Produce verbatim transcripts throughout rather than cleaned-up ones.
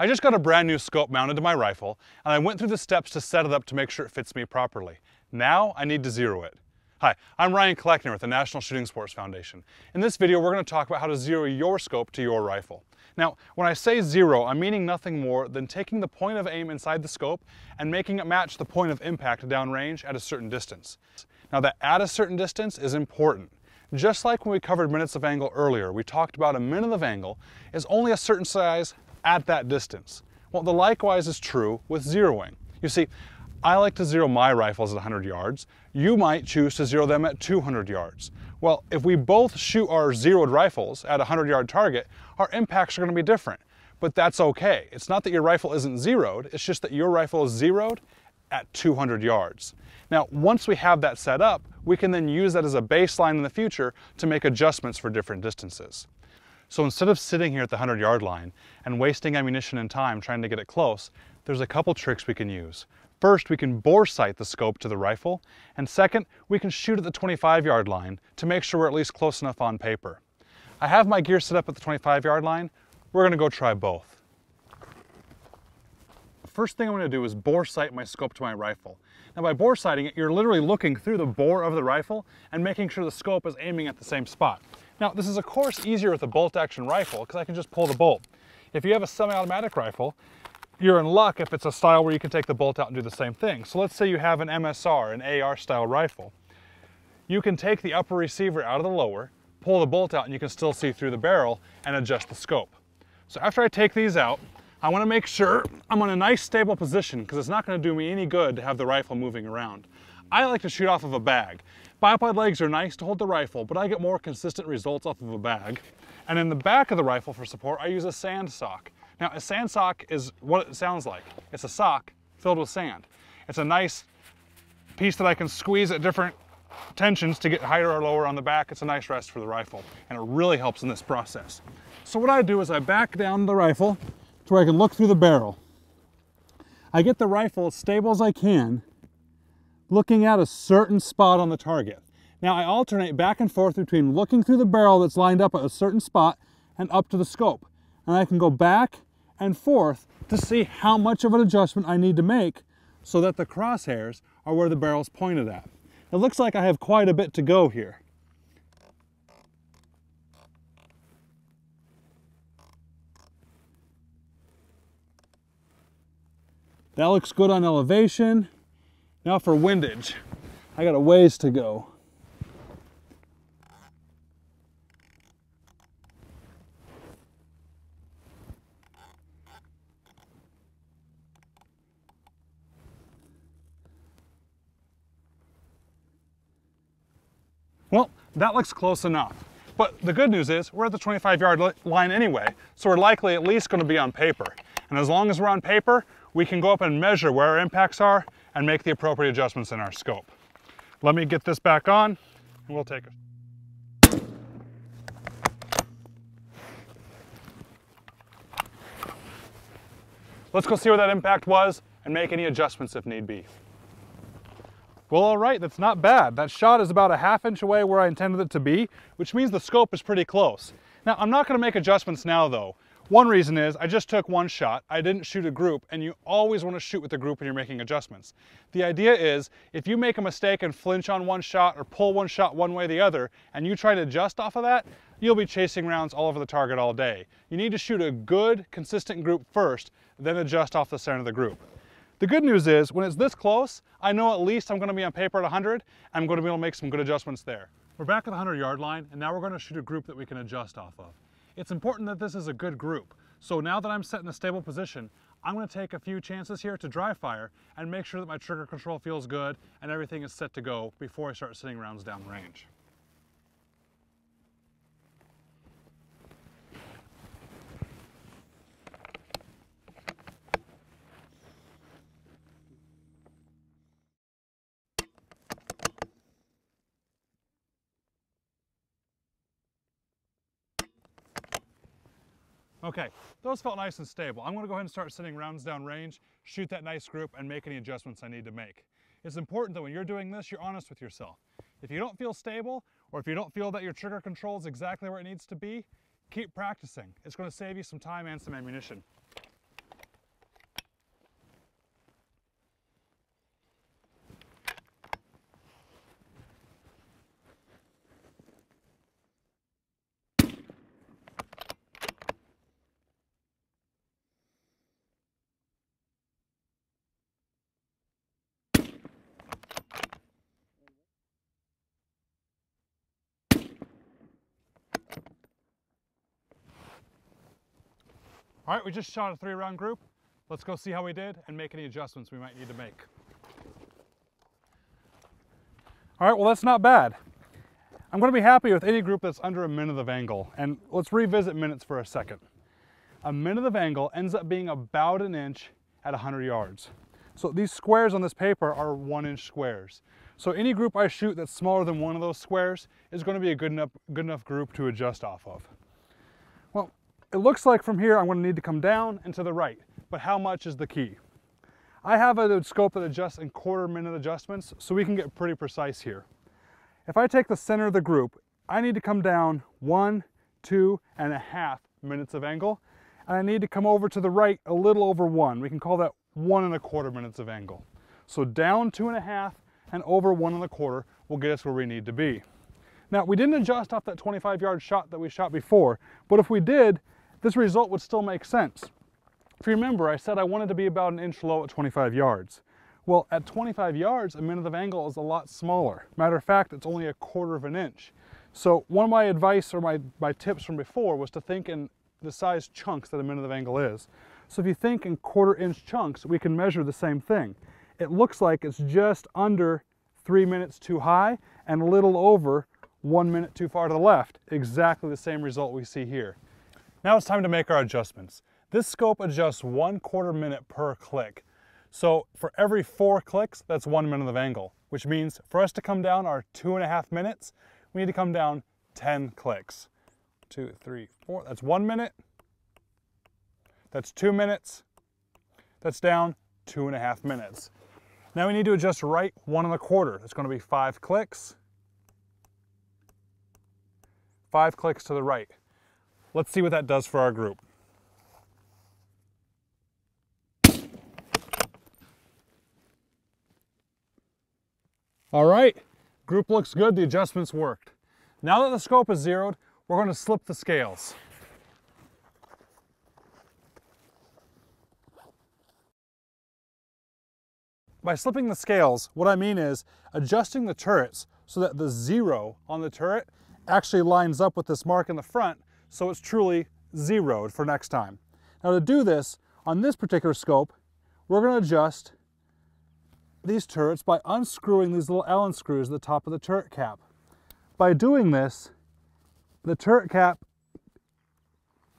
I just got a brand new scope mounted to my rifle, and I went through the steps to set it up to make sure it fits me properly. Now I need to zero it. Hi, I'm Ryan Kleckner with the National Shooting Sports Foundation. In this video, we're going to talk about how to zero your scope to your rifle. Now, when I say zero, I'm meaning nothing more than taking the point of aim inside the scope and making it match the point of impact downrange at a certain distance. Now, that at a certain distance is important. Just like when we covered minutes of angle earlier, we talked about a minute of angle is only a certain size at that distance. Well, the likewise is true with zeroing. You see, I like to zero my rifles at one hundred yards. You might choose to zero them at two hundred yards. Well, if we both shoot our zeroed rifles at a one hundred yard target, our impacts are going to be different. But that's okay. It's not that your rifle isn't zeroed, it's just that your rifle is zeroed at two hundred yards. Now, once we have that set up, we can then use that as a baseline in the future to make adjustments for different distances. So instead of sitting here at the one hundred yard line and wasting ammunition and time trying to get it close, there's a couple tricks we can use. First, we can bore sight the scope to the rifle, and second, we can shoot at the twenty-five yard line to make sure we're at least close enough on paper. I have my gear set up at the twenty-five yard line. We're going to go try both. First thing I'm going to do is bore sight my scope to my rifle. Now, by bore sighting it, you're literally looking through the bore of the rifle and making sure the scope is aiming at the same spot. Now, this is of course easier with a bolt action rifle because I can just pull the bolt. If you have a semi-automatic rifle, you're in luck if it's a style where you can take the bolt out and do the same thing. So let's say you have an M S R, an A R style rifle. You can take the upper receiver out of the lower, pull the bolt out, and you can still see through the barrel and adjust the scope. So after I take these out, I want to make sure I'm in a nice stable position because it's not going to do me any good to have the rifle moving around. I like to shoot off of a bag. Bipod legs are nice to hold the rifle, but I get more consistent results off of a bag. And in the back of the rifle for support, I use a sand sock. Now, a sand sock is what it sounds like. It's a sock filled with sand. It's a nice piece that I can squeeze at different tensions to get higher or lower on the back. It's a nice rest for the rifle, and it really helps in this process. So what I do is I back down the rifle to where I can look through the barrel. I get the rifle as stable as I can, looking at a certain spot on the target. Now, I alternate back and forth between looking through the barrel that's lined up at a certain spot and up to the scope. And I can go back and forth to see how much of an adjustment I need to make so that the crosshairs are where the barrel's pointed at. It looks like I have quite a bit to go here. That looks good on elevation. Now for windage, I got a ways to go. Well, that looks close enough, but the good news is we're at the twenty-five yard line anyway, so we're likely at least going to be on paper. And as long as we're on paper, we can go up and measure where our impacts are and make the appropriate adjustments in our scope. Let me get this back on and we'll take it. Let's go see where that impact was and make any adjustments if need be. Well, all right, that's not bad. That shot is about a half inch away where I intended it to be, which means the scope is pretty close. Now, I'm not going to make adjustments now, though. One reason is I just took one shot. I didn't shoot a group, and you always want to shoot with a group when you're making adjustments. The idea is if you make a mistake and flinch on one shot or pull one shot one way or the other, and you try to adjust off of that, you'll be chasing rounds all over the target all day. You need to shoot a good, consistent group first, then adjust off the center of the group. The good news is, when it's this close, I know at least I'm going to be on paper at one hundred, I'm going to be able to make some good adjustments there. We're back at the one hundred yard line, and now we're going to shoot a group that we can adjust off of. It's important that this is a good group, so now that I'm set in a stable position, I'm going to take a few chances here to dry fire and make sure that my trigger control feels good and everything is set to go before I start sending rounds down range. Okay, those felt nice and stable. I'm going to go ahead and start sending rounds down range, shoot that nice group, and make any adjustments I need to make. It's important that when you're doing this, you're honest with yourself. If you don't feel stable, or if you don't feel that your trigger control is exactly where it needs to be, keep practicing. It's going to save you some time and some ammunition. All right, we just shot a three round group. Let's go see how we did and make any adjustments we might need to make. All right, well, that's not bad. I'm gonna be happy with any group that's under a minute of angle. And let's revisit minutes for a second. A minute of angle ends up being about an inch at one hundred yards. So these squares on this paper are one inch squares. So any group I shoot that's smaller than one of those squares is gonna be a good enough, good enough group to adjust off of. Well, it looks like from here I'm gonna need to come down and to the right, but how much is the key? I have a scope that adjusts in quarter minute adjustments, so we can get pretty precise here. If I take the center of the group, I need to come down one, two and a half minutes of angle, and I need to come over to the right a little over one. We can call that one and a quarter minutes of angle. So down two and a half and over one and a quarter will get us where we need to be. Now, we didn't adjust off that twenty-five yard shot that we shot before, but if we did, this result would still make sense. If you remember, I said I wanted to be about an inch low at twenty-five yards. Well, at twenty-five yards, a minute of angle is a lot smaller. Matter of fact, it's only a quarter of an inch. So one of my advice or my, my tips from before was to think in the size chunks that a minute of angle is. So if you think in quarter inch chunks, we can measure the same thing. It looks like it's just under three minutes too high and a little over one minute too far to the left. Exactly the same result we see here. Now it's time to make our adjustments. This scope adjusts one quarter minute per click. So for every four clicks, that's one minute of angle, which means for us to come down our two and a half minutes, we need to come down ten clicks. Two, three, four, that's one minute. That's two minutes. That's down two and a half minutes. Now we need to adjust right one and a quarter. That's gonna be five clicks. Five clicks to the right. Let's see what that does for our group. All right, group looks good, the adjustments worked. Now that the scope is zeroed, we're gonna slip the scales. By slipping the scales, what I mean is adjusting the turrets so that the zero on the turret actually lines up with this mark in the front, so it's truly zeroed for next time. Now to do this, on this particular scope, we're gonna adjust these turrets by unscrewing these little Allen screws at the top of the turret cap. By doing this, the turret cap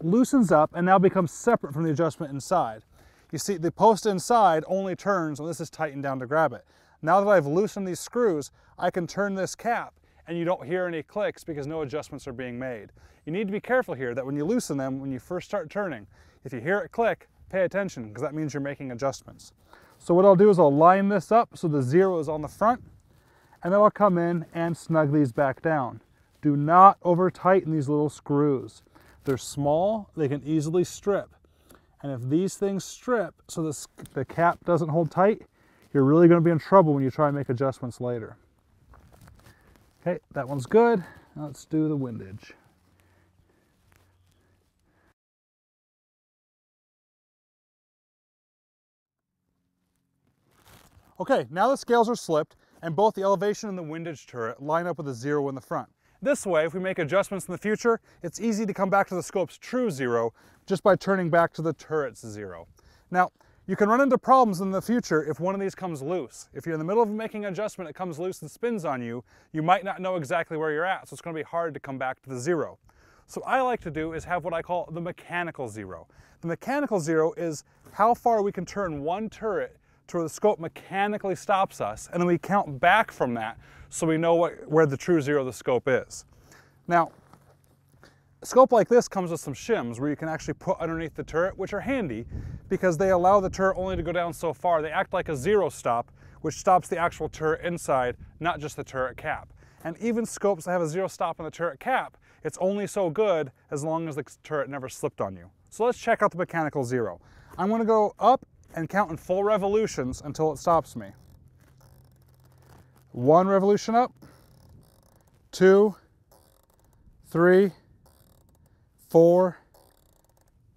loosens up and now becomes separate from the adjustment inside. You see, the post inside only turns when this is tightened down to grab it. Now that I've loosened these screws, I can turn this cap and you don't hear any clicks because no adjustments are being made. You need to be careful here that when you loosen them, when you first start turning, if you hear it click, pay attention because that means you're making adjustments. So what I'll do is I'll line this up so the zero is on the front, and then I'll come in and snug these back down. Do not over tighten these little screws. They're small, they can easily strip. And if these things strip so this, the cap doesn't hold tight, you're really gonna be in trouble when you try and make adjustments later. Okay, that one's good. Now let's do the windage. Okay, now the scales are slipped and both the elevation and the windage turret line up with a zero in the front. This way, if we make adjustments in the future, it's easy to come back to the scope's true zero just by turning back to the turret's zero. Now, you can run into problems in the future if one of these comes loose. If you're in the middle of making an adjustment, it comes loose and spins on you, you might not know exactly where you're at, so it's gonna be hard to come back to the zero. So what I like to do is have what I call the mechanical zero. The mechanical zero is how far we can turn one turret to where the scope mechanically stops us, and then we count back from that so we know what, where the true zero of the scope is. Now, a scope like this comes with some shims where you can actually put underneath the turret, which are handy because they allow the turret only to go down so far. They act like a zero stop, which stops the actual turret inside, not just the turret cap. And even scopes that have a zero stop on the turret cap, it's only so good as long as the turret never slipped on you. So let's check out the mechanical zero. I'm gonna go up and count in full revolutions until it stops me. One revolution up, two, three, four,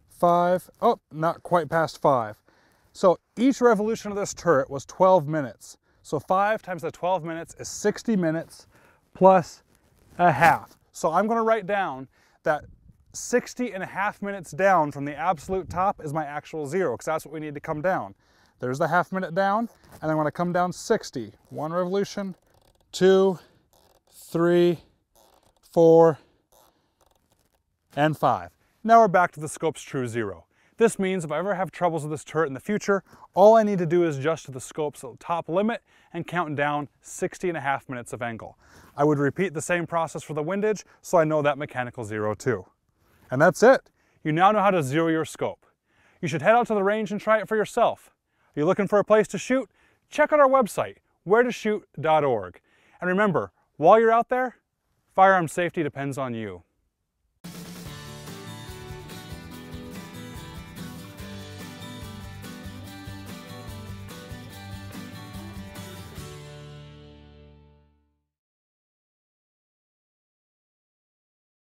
five, oh, not quite past five. So each revolution of this turret was twelve minutes. So five times the twelve minutes is sixty minutes plus a half. So I'm gonna write down that sixty and a half minutes down from the absolute top is my actual zero, because that's what we need to come down. There's the half minute down, and I'm going to come down sixty. One revolution, two, three, four, and five. Now we're back to the scope's true zero. This means if I ever have troubles with this turret in the future, all I need to do is adjust to the scope's top limit and count down sixty and a half minutes of angle. I would repeat the same process for the windage, so I know that mechanical zero too. And that's it. You now know how to zero your scope. You should head out to the range and try it for yourself. Are you looking for a place to shoot? Check out our website, where to shoot dot org. And remember, while you're out there, firearm safety depends on you.